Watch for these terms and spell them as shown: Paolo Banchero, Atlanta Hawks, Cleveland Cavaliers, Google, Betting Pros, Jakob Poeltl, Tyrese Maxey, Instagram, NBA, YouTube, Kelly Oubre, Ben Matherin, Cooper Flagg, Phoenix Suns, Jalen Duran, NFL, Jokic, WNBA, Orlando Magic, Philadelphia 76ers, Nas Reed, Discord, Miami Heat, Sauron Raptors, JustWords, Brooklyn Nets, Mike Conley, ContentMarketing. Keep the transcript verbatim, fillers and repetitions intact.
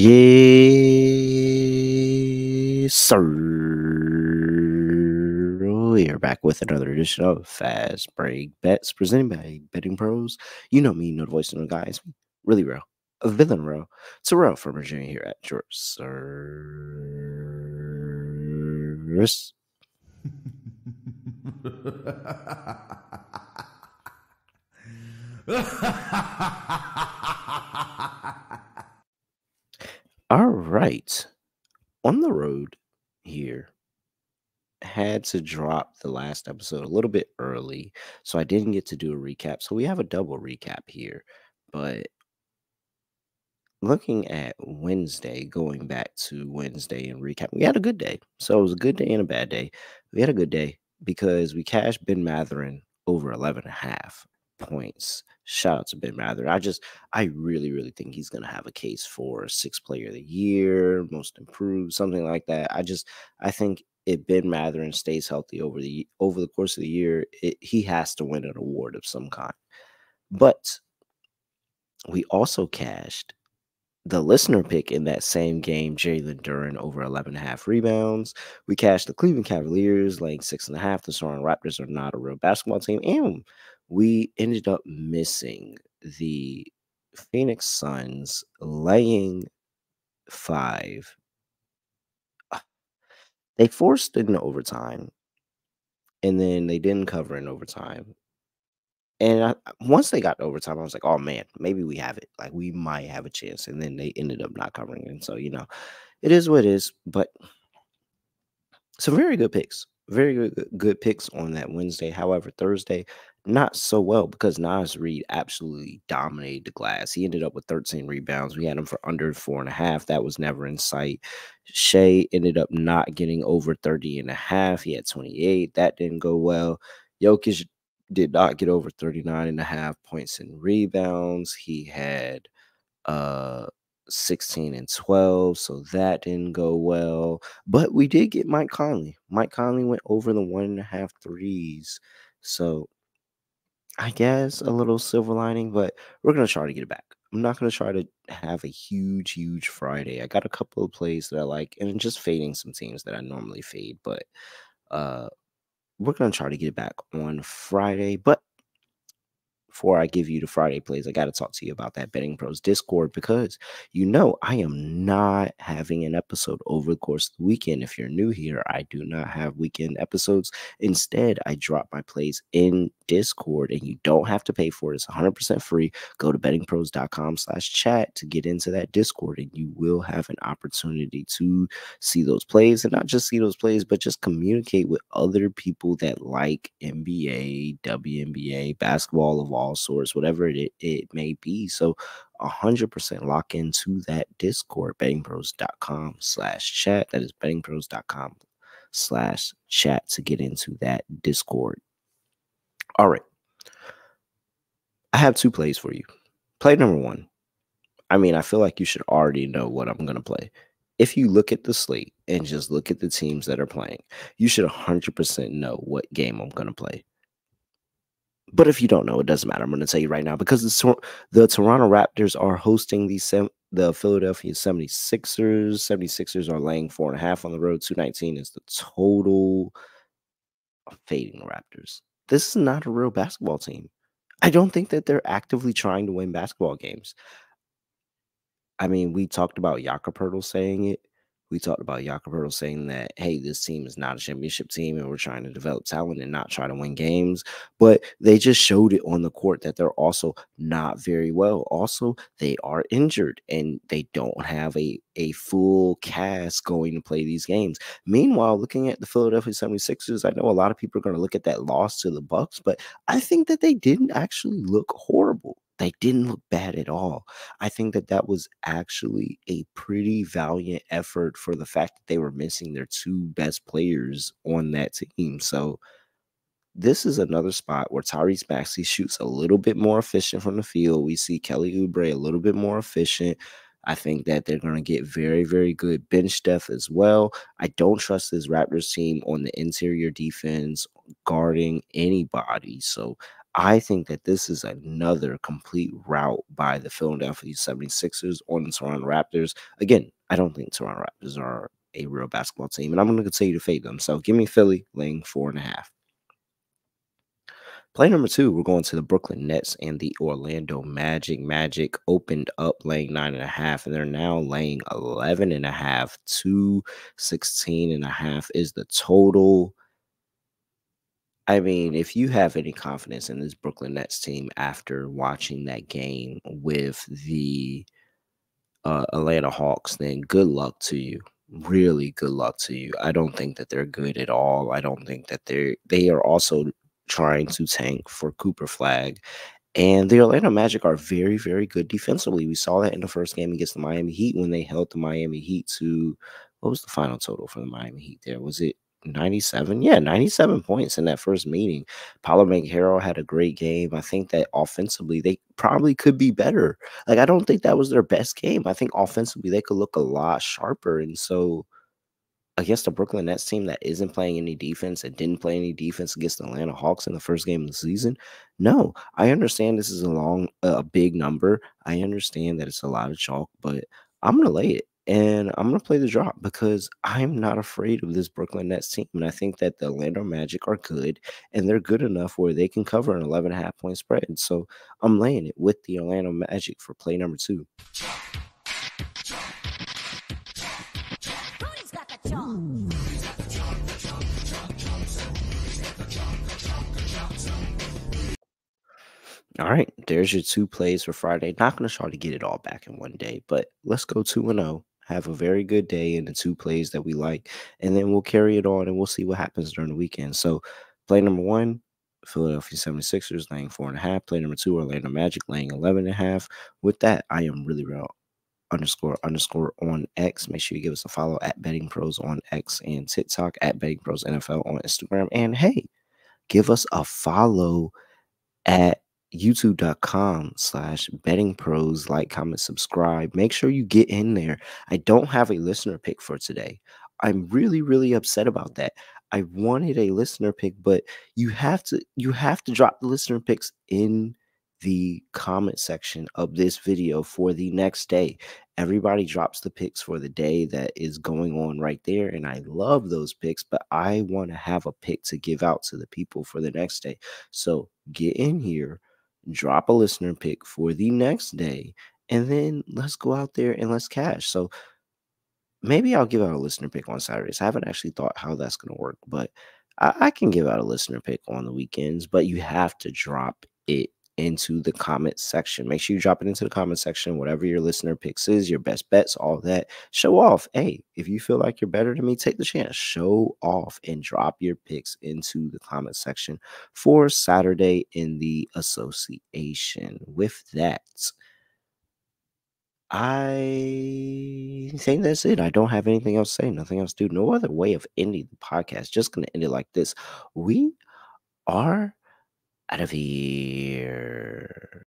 Yes, sir. We are back with another edition of Fast Break Bets, presented by Betting Pros. You know me, you know the voice, you know the guys. Really real, a villain real. It's a real from Virginia here at your service. All right, on the road here, had to drop the last episode a little bit early, so I didn't get to do a recap. So we have a double recap here, but looking at Wednesday, going back to Wednesday and recap, we had a good day. So it was a good day and a bad day. We had a good day because we cashed Ben Matherin over eleven and a half points. Shout out to Ben Matherin. I just, I really, really think he's going to have a case for sixth player of the year, most improved, something like that. I just, I think if Ben Matherin stays healthy over the, over the course of the year, it, he has to win an award of some kind. But we also cashed the listener pick in that same game, Jalen Duran over eleven and a half rebounds. We cashed the Cleveland Cavaliers, laying six and a half. The Sauron Raptors are not a real basketball team. And we ended up missing the Phoenix Suns laying five. They forced it in overtime, and then they didn't cover in overtime. And I, once they got to overtime, I was like, oh, man, maybe we have it. Like, we might have a chance. And then they ended up not covering it. And so, you know, it is what it is. But some very good picks. Very good, good picks on that Wednesday. However, Thursday, not so well because Nas Reed absolutely dominated the glass. He ended up with thirteen rebounds. We had him for under four and a half. That was never in sight. Shea ended up not getting over thirty and a half. He had twenty-eight. That didn't go well. Jokic did not get over thirty-nine and a half points and rebounds. He had uh sixteen and twelve, so that didn't go well. But we did get Mike Conley. Mike Conley went over the one and a half threes, so I guess a little silver lining, but we're going to try to get it back. I'm not going to try to have a huge, huge Friday. I got a couple of plays that I like, and just fading some teams that I normally fade, but uh, we're going to try to get it back on Friday. But before I give you the Friday plays, I got to talk to you about that Betting Pros Discord, because you know I am not having an episode over the course of the weekend. If you're new here, I do not have weekend episodes. Instead, I drop my plays in Discord, and you don't have to pay for it. It's one hundred percent free. Go to betting pros dot com slash chat to get into that Discord, and you will have an opportunity to see those plays, and not just see those plays, but just communicate with other people that like N B A, W N B A, basketball of all sorts, whatever it, it may be. So one hundred percent lock into that Discord, betting pros dot com slash chat. That is betting pros dot com slash chat to get into that Discord. All right. I have two plays for you. Play number one. I mean, I feel like you should already know what I'm going to play. If you look at the slate and just look at the teams that are playing, you should one hundred percent know what game I'm going to play. But if you don't know, it doesn't matter. I'm going to tell you right now, because the, the Toronto Raptors are hosting the, the Philadelphia seventy-sixers. seventy-sixers are laying four and a half on the road. two nineteen is the total. Of fading Raptors. This is not a real basketball team. I don't think that they're actively trying to win basketball games. I mean, we talked about Jakob Poeltl saying it. We talked about Jakob Poeltl saying that, hey, this team is not a championship team and we're trying to develop talent and not try to win games. But they just showed it on the court that they're also not very well. Also, they are injured and they don't have a, a full cast going to play these games. Meanwhile, looking at the Philadelphia seventy-sixers, I know a lot of people are going to look at that loss to the Bucks, but I think that they didn't actually look horrible. They didn't look bad at all. I think that that was actually a pretty valiant effort for the fact that they were missing their two best players on that team. So this is another spot where Tyrese Maxey shoots a little bit more efficient from the field. We see Kelly Oubre a little bit more efficient. I think that they're going to get very, very good bench depth as well. I don't trust this Raptors team on the interior defense guarding anybody. So I think that this is another complete rout by the Philadelphia seventy-sixers on the Sauron Raptors. Again, I don't think Sauron Raptors are a real basketball team, and I'm going to continue to fade them. So give me Philly laying four and a half. Play number two, we're going to the Brooklyn Nets and the Orlando Magic. Magic opened up laying nine and a half, and they're now laying eleven and a half. two sixteen and a half is the total. I mean, if you have any confidence in this Brooklyn Nets team after watching that game with the uh, Atlanta Hawks, then good luck to you. Really good luck to you. I don't think that they're good at all. I don't think that they're they are also trying to tank for Cooper Flagg. And the Orlando Magic are very, very good defensively. We saw that in the first game against the Miami Heat when they held the Miami Heat to, what was the final total for the Miami Heat there? Was it ninety-seven? Yeah, ninety-seven points in that first meeting. Paolo Banchero had a great game. I think that offensively, they probably could be better. Like, I don't think that was their best game. I think offensively, they could look a lot sharper. And so against the Brooklyn Nets team that isn't playing any defense and didn't play any defense against the Atlanta Hawks in the first game of the season, no, I understand this is a long, a big number. I understand that it's a lot of chalk, but I'm going to lay it and I'm going to play the drop because I'm not afraid of this Brooklyn Nets team. And I think that the Orlando Magic are good and they're good enough where they can cover an eleven and a half point spread. And so I'm laying it with the Orlando Magic for play number two. All right, there's your two plays for Friday. Not going to try to get it all back in one day, but let's go two and oh. Have a very good day in the two plays that we like, and then we'll carry it on and we'll see what happens during the weekend. So play number one, Philadelphia seventy-sixers laying four and a half. Play number two, Orlando Magic laying eleven and a half. With that, I am really real. Underscore underscore on X. Make sure you give us a follow at Betting Pros on X and TikTok, at Betting Pros N F L on Instagram. And hey, give us a follow at youtube.com slash betting pros. Like, comment, subscribe. Make sure you get in there. I don't have a listener pick for today. I'm really, really upset about that. I wanted a listener pick, but you have to you have to drop the listener picks in the comment section of this video for the next day. Everybody drops the picks for the day that is going on right there, and I love those picks, but I want to have a pick to give out to the people for the next day. So get in here, drop a listener pick for the next day, and then let's go out there and let's cash. So maybe I'll give out a listener pick on Saturdays. I haven't actually thought how that's going to work, but I, I can give out a listener pick on the weekends, but you have to drop it into the comment section. Make sure you drop it into the comment section, whatever your listener picks is, your best bets, all that. Show off. Hey, if you feel like you're better than me, take the chance. Show off and drop your picks into the comment section for Saturday in the association. With that, I think that's it. I don't have anything else to say, nothing else to do, no other way of ending the podcast. Just going to end it like this. We are out of here.